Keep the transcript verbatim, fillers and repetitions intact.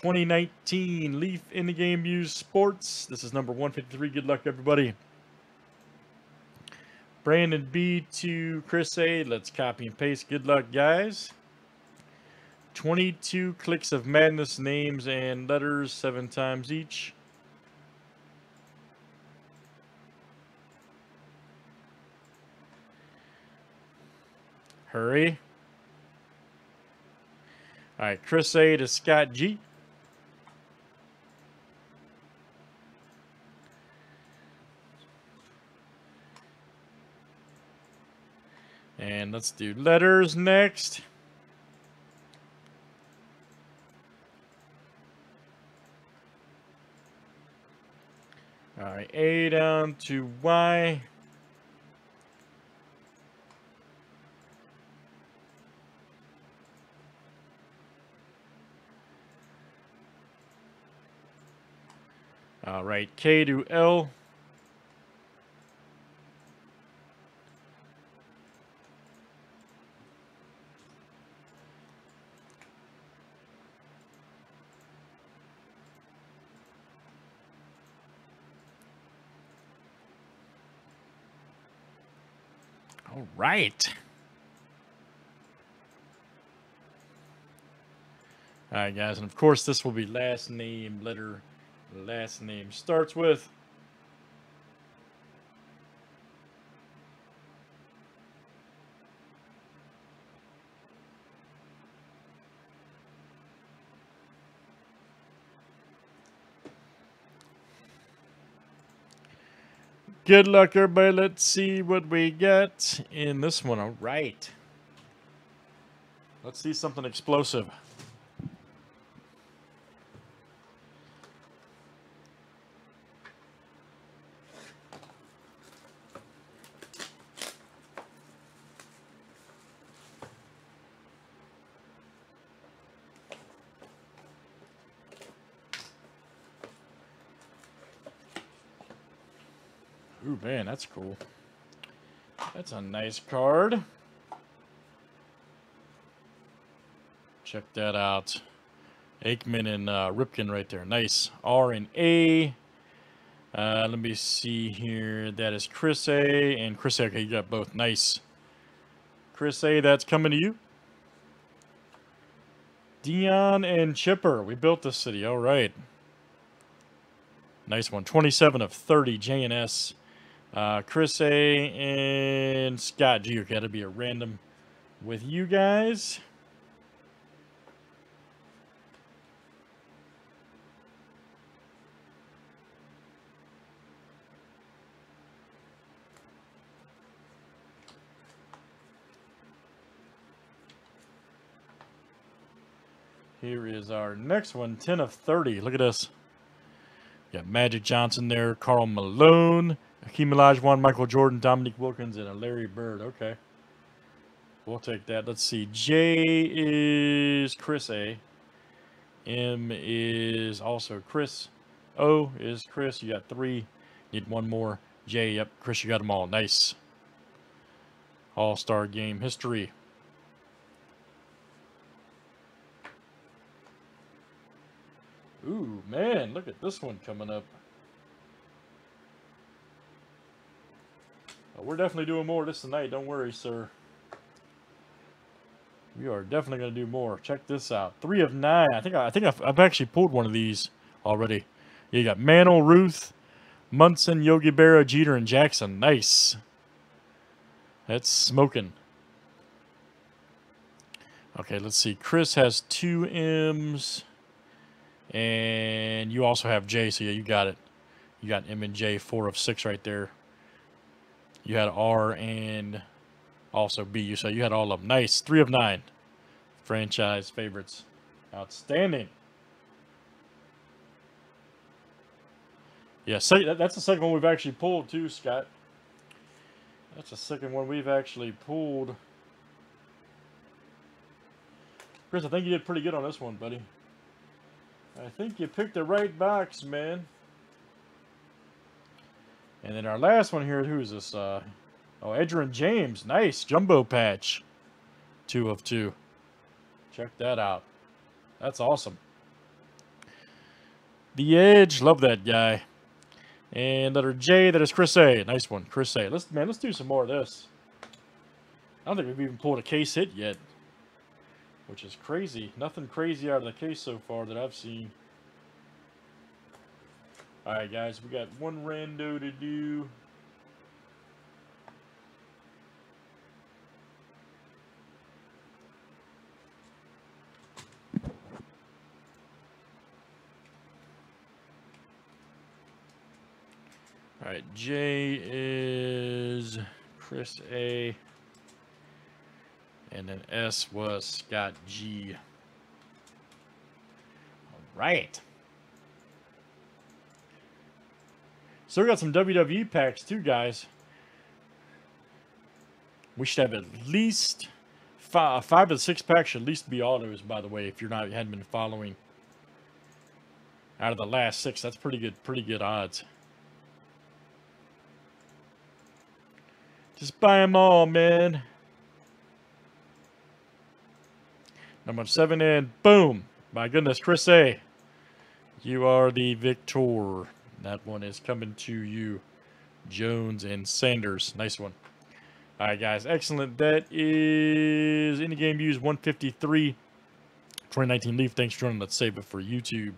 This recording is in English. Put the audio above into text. twenty nineteen Leaf in the Game Used Sports. This is number one fifty-three. Good luck, everybody. Brandon B to Chris A. Let's copy and paste. Good luck, guys. twenty-two clicks of madness, names and letters, seven times each. Hurry. All right, Chris A to Scott G. And let's do letters next. All right, A down to Y. All right, K to L. All right. All right, guys, and of course this will be last name letter. Last name starts with. Good luck, everybody. Let's see what we get in this one. All right. Let's see something explosive. Ooh, man, that's cool. That's a nice card. Check that out. Aikman and uh, Ripken right there. Nice. R and A. Uh, let me see here. That is Chris A. And Chris A. Okay, you got both. Nice. Chris A., that's coming to you. Dion and Chipper. We built this city. All right. Nice one. twenty-seven of thirty. J and S. Uh, Chris A and Scott G. Okay, that'll be a random with you guys. Here is our next one, ten of thirty. Look at this. You got Magic Johnson there, Carl Malone, Hakeem Olajuwon, Michael Jordan, Dominique Wilkins, and a Larry Bird. Okay. We'll take that. Let's see. J is Chris A. M is also Chris. O is Chris. You got three. Need one more. J, yep. Chris, you got them all. Nice. All-Star Game history. Ooh, man, look at this one coming up. Well, we're definitely doing more of this tonight. Don't worry, sir. We are definitely going to do more. Check this out. Three of nine. I think, I, I think I've, I've actually pulled one of these already. You got Mantle, Ruth, Munson, Yogi Berra, Jeter, and Jackson. Nice. That's smoking. Okay, let's see. Chris has two M's. And you also have J, so yeah, you got it. You got M and J, four of six right there. You had R and also B, so you had all of them. Nice, three of nine. Franchise favorites. Outstanding. Yeah, so that's the second one we've actually pulled too, Scott. That's the second one we've actually pulled. Chris, I think you did pretty good on this one, buddy. I think you picked the right box, man. And then our last one here, who is this? Uh, oh, Edron James. Nice. Jumbo patch. Two of two. Check that out. That's awesome. The Edge. Love that guy. And letter J, that is Chris A. Nice one, Chris A. Let's, man, let's do some more of this. I don't think we've even pulled a case hit yet, which is crazy. Nothing crazy out of the case so far that I've seen. All right, guys, we got one rando to do. All right, J is Chris A, and then S was Scott G. All right. So we got some W W E packs too, guys. We should have at least five, five of the six packs should at least be autos, by the way, if you're not, you hadn't been following. Out of the last six, that's pretty good, pretty good odds. Just buy them all, man. Number seven, and boom. My goodness, Chris A. You are the victor. That one is coming to you. Jones and Sanders. Nice one. All right, guys. Excellent. That is in the game use one fifty-three. twenty nineteen Leaf. Thanks, Jordan. Let's save it for YouTube.